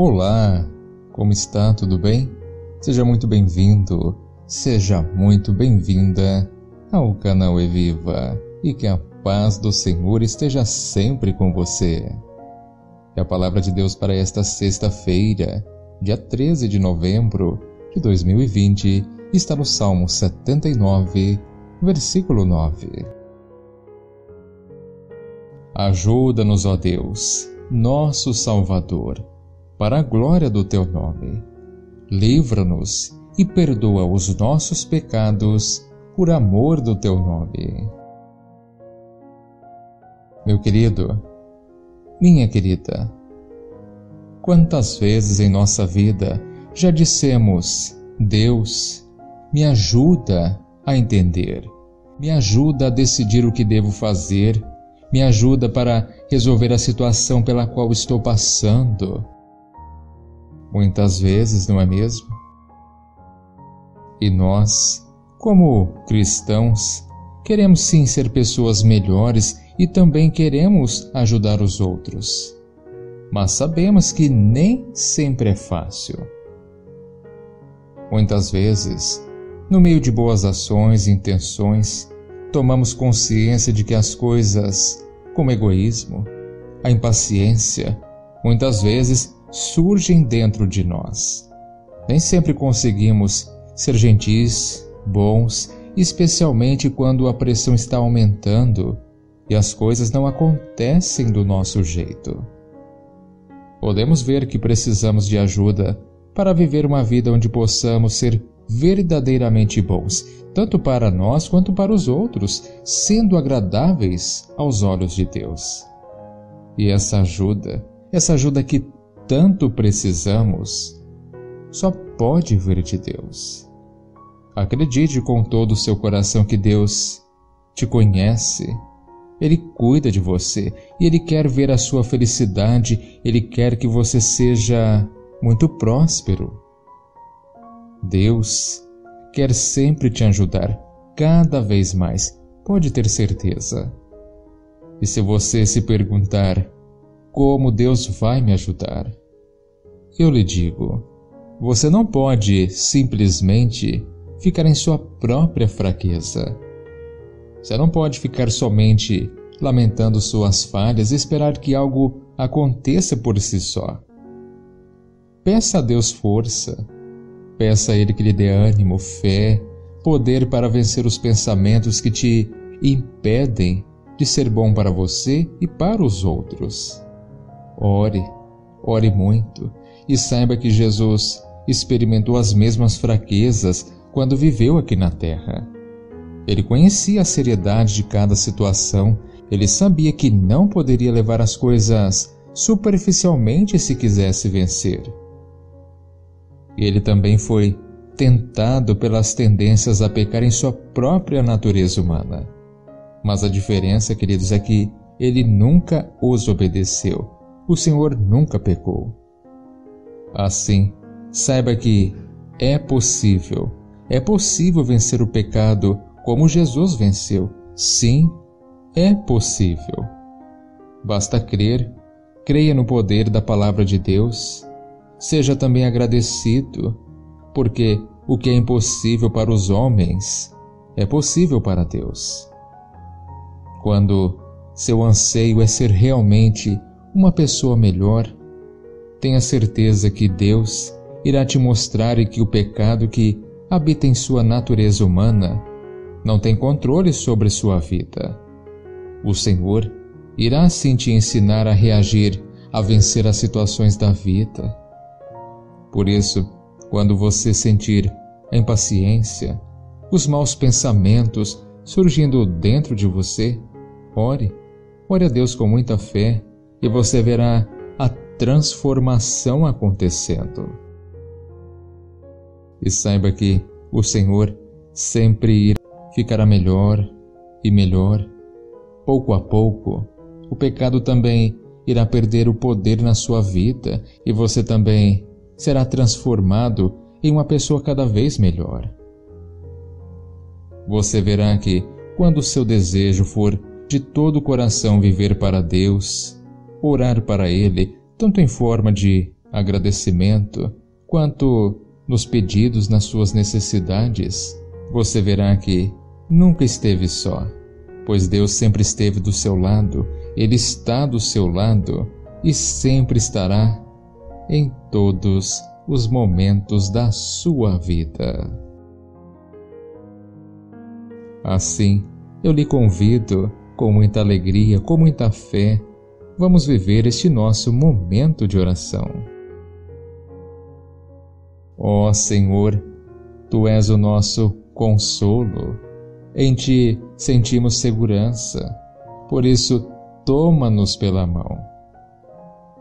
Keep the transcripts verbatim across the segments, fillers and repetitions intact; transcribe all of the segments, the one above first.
Olá, como está? Tudo bem? Seja muito bem-vindo, seja muito bem-vinda ao canal Eviva e que a paz do Senhor esteja sempre com você. E a palavra de Deus para esta sexta-feira, dia treze de novembro de dois mil e vinte, está no Salmo setenta e nove, versículo nove. Ajuda-nos, ó Deus, nosso Salvador, para a glória do Teu nome. Livra-nos e perdoa os nossos pecados por amor do Teu nome. Meu querido, minha querida, quantas vezes em nossa vida já dissemos: Deus, me ajuda a entender, me ajuda a decidir o que devo fazer, me ajuda para resolver a situação pela qual estou passando. Muitas vezes, não é mesmo? E nós, como cristãos, queremos sim ser pessoas melhores e também queremos ajudar os outros. Mas sabemos que nem sempre é fácil. Muitas vezes, no meio de boas ações e intenções, tomamos consciência de que as coisas, como o egoísmo, a impaciência, muitas vezes surgem dentro de nós. Nem sempre conseguimos ser gentis, bons, especialmente quando a pressão está aumentando e as coisas não acontecem do nosso jeito. Podemos ver que precisamos de ajuda para viver uma vida onde possamos ser verdadeiramente bons, tanto para nós quanto para os outros, sendo agradáveis aos olhos de Deus. E essa ajuda, essa ajuda que tanto precisamos, só pode vir de Deus. Acredite com todo o seu coração que Deus te conhece, Ele cuida de você e Ele quer ver a sua felicidade, Ele quer que você seja muito próspero. Deus quer sempre te ajudar, cada vez mais, pode ter certeza. E se você se perguntar: como Deus vai me ajudar? Eu lhe digo, você não pode simplesmente ficar em sua própria fraqueza. Você não pode ficar somente lamentando suas falhas e esperar que algo aconteça por si só. Peça a Deus força. Peça a Ele que lhe dê ânimo, fé, poder para vencer os pensamentos que te impedem de ser bom para você e para os outros. Ore, ore muito e saiba que Jesus experimentou as mesmas fraquezas quando viveu aqui na terra. Ele conhecia a seriedade de cada situação, Ele sabia que não poderia levar as coisas superficialmente se quisesse vencer. E ele também foi tentado pelas tendências a pecar em sua própria natureza humana. Mas a diferença, queridos, é que ele nunca os obedeceu. O Senhor nunca pecou. Assim, saiba que é possível. É possível vencer o pecado como Jesus venceu. Sim, é possível. Basta crer. Creia no poder da palavra de Deus. Seja também agradecido, porque o que é impossível para os homens é possível para Deus. Quando seu anseio é ser realmente uma pessoa melhor, tenha certeza que Deus irá te mostrar que o pecado que habita em sua natureza humana não tem controle sobre sua vida. O Senhor irá assim te ensinar a reagir, a vencer as situações da vida. Por isso, quando você sentir a impaciência, os maus pensamentos surgindo dentro de você, ore, ore a Deus com muita fé e você verá a transformação acontecendo. E saiba que o Senhor sempre irá, ficará melhor e melhor. Pouco a pouco, o pecado também irá perder o poder na sua vida e você também será transformado em uma pessoa cada vez melhor. Você verá que, quando o seu desejo for de todo o coração viver para Deus, orar para Ele, tanto em forma de agradecimento, quanto nos pedidos nas suas necessidades, você verá que nunca esteve só, pois Deus sempre esteve do seu lado, Ele está do seu lado e sempre estará em todos os momentos da sua vida. Assim, eu lhe convido, com muita alegria, com muita fé, vamos viver este nosso momento de oração. Ó Senhor, Tu és o nosso consolo, em Ti sentimos segurança, por isso toma-nos pela mão.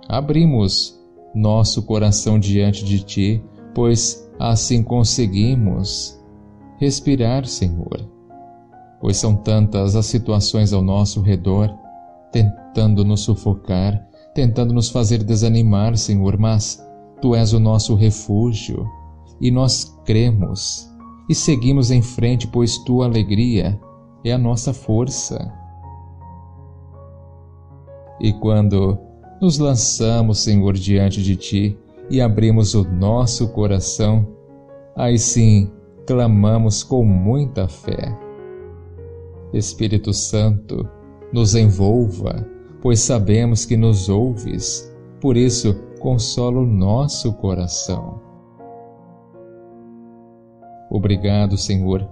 Abrimos nosso coração diante de Ti, pois assim conseguimos respirar, Senhor, pois são tantas as situações ao nosso redor, tentando nos sufocar, tentando nos fazer desanimar, Senhor, mas Tu és o nosso refúgio, e nós cremos e seguimos em frente, pois Tua alegria é a nossa força. E quando nos lançamos, Senhor, diante de Ti e abrimos o nosso coração, aí sim clamamos com muita fé. Espírito Santo, nos envolva, pois sabemos que nos ouves, por isso consola o nosso coração. Obrigado, Senhor,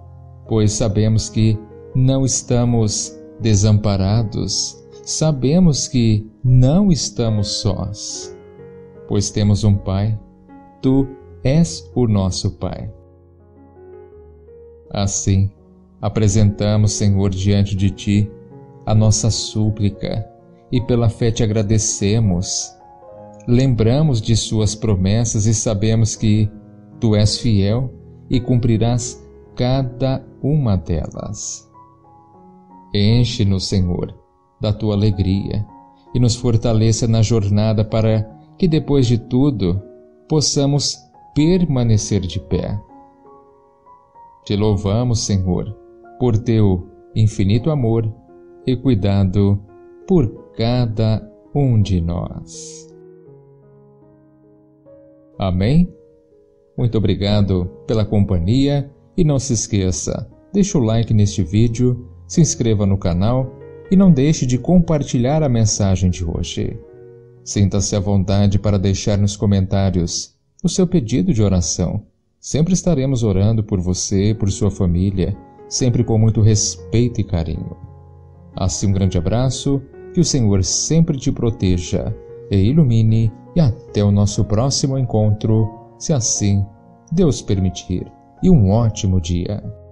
pois sabemos que não estamos desamparados, sabemos que não estamos sós, pois temos um Pai, Tu és o nosso Pai. Assim, apresentamos, Senhor, diante de Ti a nossa súplica e pela fé Te agradecemos. Lembramos de Suas promessas e sabemos que Tu és fiel e cumprirás cada uma delas. Enche-nos, Senhor, da Tua alegria e nos fortaleça na jornada para que, depois de tudo, possamos permanecer de pé. Te louvamos, Senhor, por Teu infinito amor e cuidado por cada um de nós. Amém? Muito obrigado pela companhia e não se esqueça, deixa o like neste vídeo, se inscreva no canal e não deixe de compartilhar a mensagem de hoje. Sinta-se à vontade para deixar nos comentários o seu pedido de oração. Sempre estaremos orando por você, por sua família, sempre com muito respeito e carinho. Assim, um grande abraço, que o Senhor sempre te proteja e ilumine, e até o nosso próximo encontro, se assim Deus permitir, e um ótimo dia!